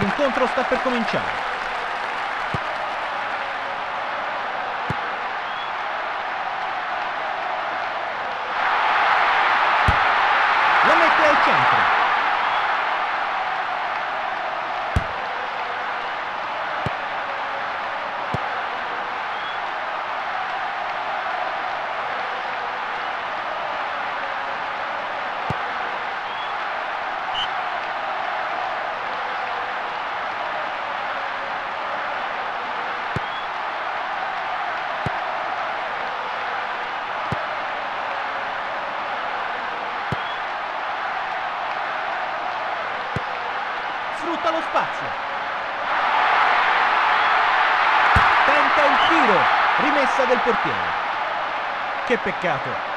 L'incontro sta per cominciare. La mette al centro. Sfrutta lo spazio. Tenta il tiro, rimessa del portiere. Che peccato.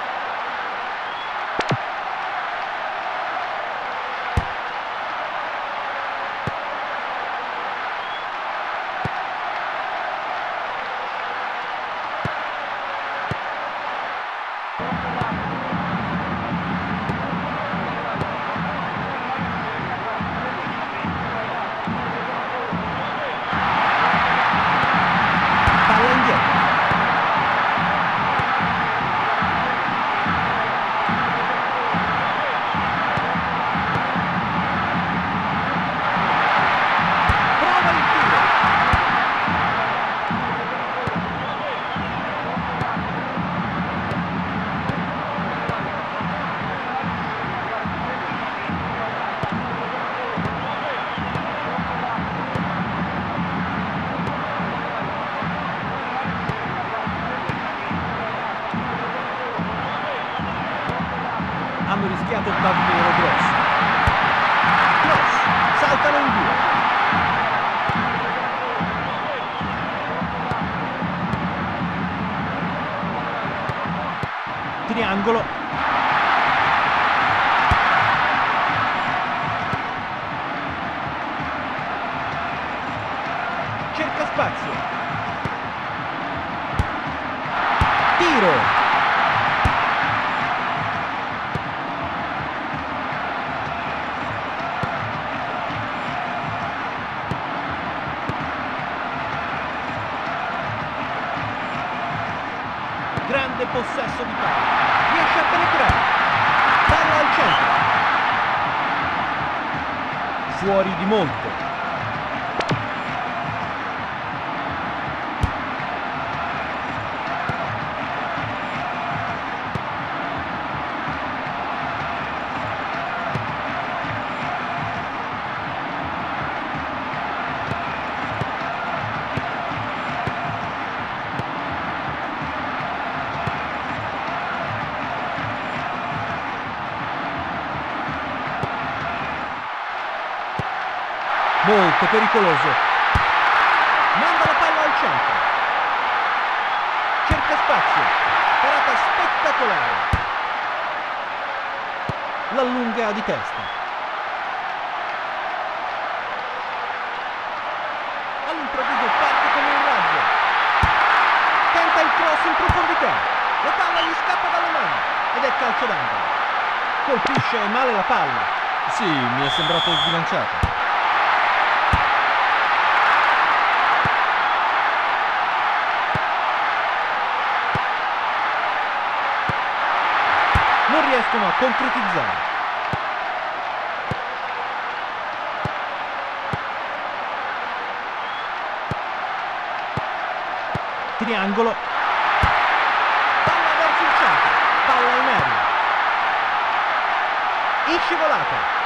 Hanno rischiato davvero grosso. Saltano in due. Triangolo. Cerca spazio. Tiro. Grande possesso di palla, riesce a penetrare, palla al centro, fuori di molto. Molto pericoloso. Manda la palla al centro. Cerca spazio. Parata spettacolare. L'allunga di testa. All'improvviso parte come un raggio. Tenta il cross in profondità. La palla gli scappa dalle mani ed è calcio d'angolo. Colpisce male la palla. Sì, mi è sembrato sbilanciato. Non riescono a concretizzare. Triangolo. Palla verso il centro. Palla in aria. Inscivolata.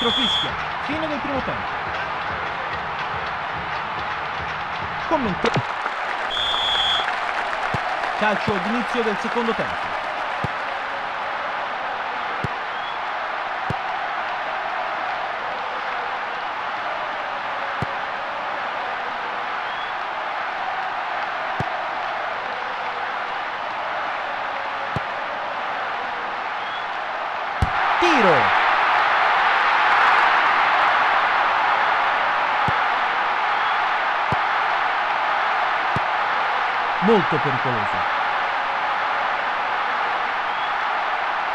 Altro fischio. Fine del primo tempo. Commento. Calcio d'inizio del secondo tempo. Molto pericoloso.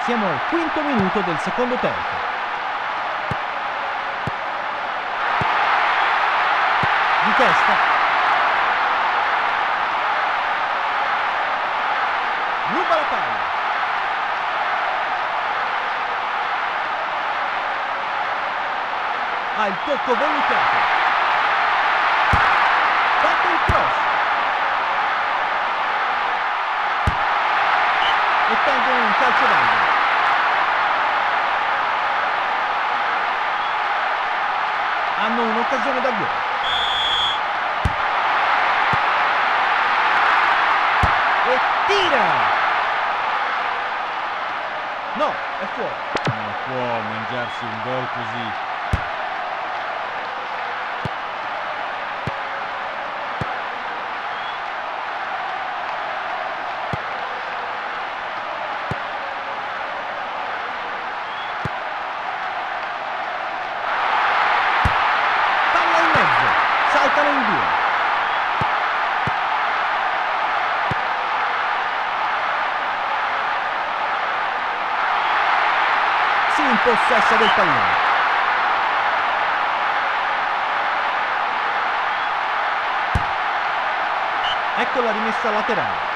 Siamo al quinto minuto del secondo tempo. Di testa. Ruba la palla. Ha il tocco volutato. Fatto il cross. Ottengono un calcio d'angolo. Hanno un'occasione da gol. E tira! No, è fuori. Non può mangiarsi un gol così. Possesso del pallone. Ecco la rimessa laterale.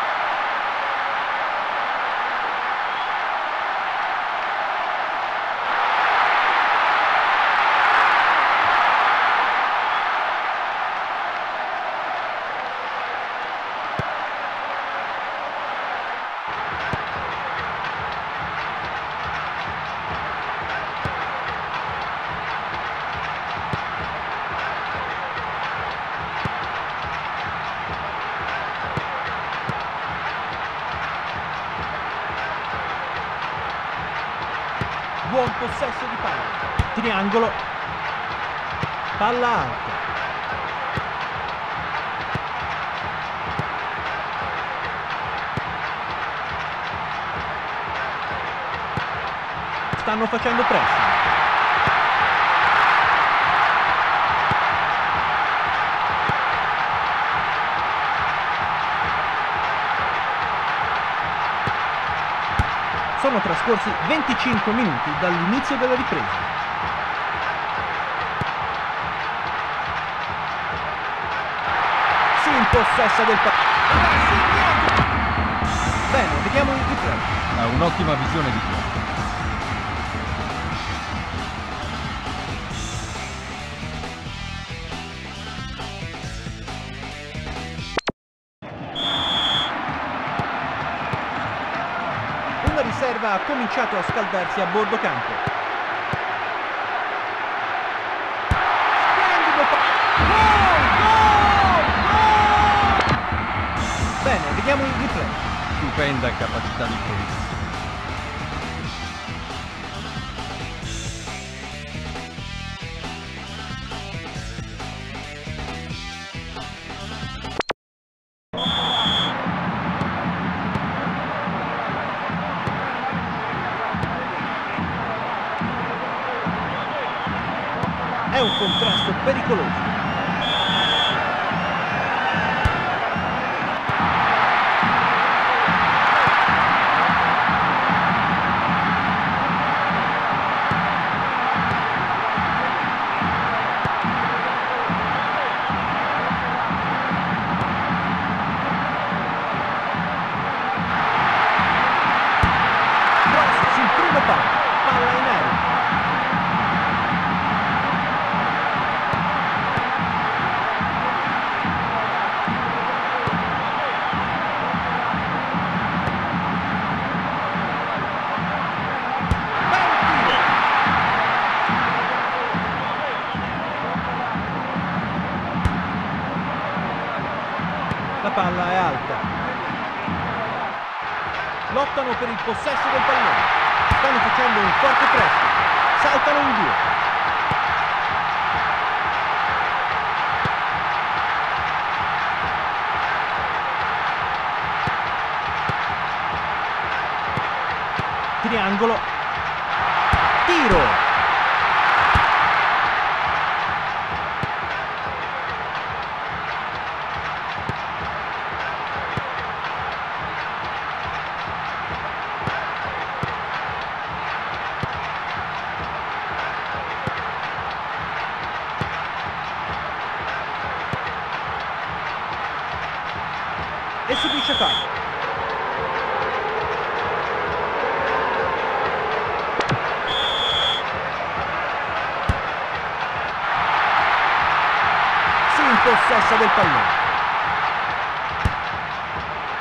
Buon possesso di palla. Triangolo. Palla alta. Stanno facendo pressing. Sono trascorsi 25 minuti dall'inizio della ripresa. Si impossessa del pallone. Bene, vediamo il replay. Ha un'ottima visione di gioco. Riserva ha cominciato a scaldarsi a bordo campo. Splendido gol! Bene, vediamo il replay. Stupenda capacità di provvista. È un contrasto pericoloso. Cross sul primo palo. Palla in aria. palla è alta. Lottano per il possesso del pallone. Stanno facendo un forte pressing. Saltano in due. Triangolo. Tiro. E subisce fallo. Si impossessa del pallone.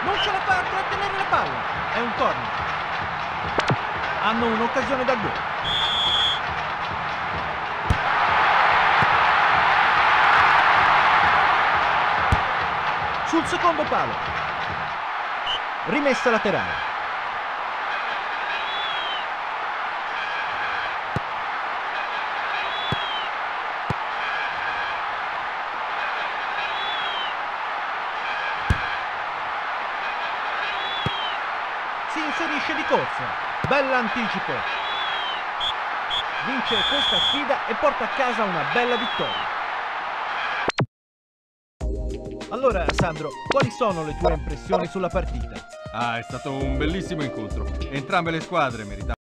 Non ce la fa a trattenere la palla. È un corner. Hanno un'occasione da gol. Sul secondo palo. Rimessa laterale. Si inserisce di corsa. Bell'anticipo. Vince questa sfida e porta a casa una bella vittoria. Allora, Sandro, quali sono le tue impressioni sulla partita? Ah, è stato un bellissimo incontro. Entrambe le squadre meritavano.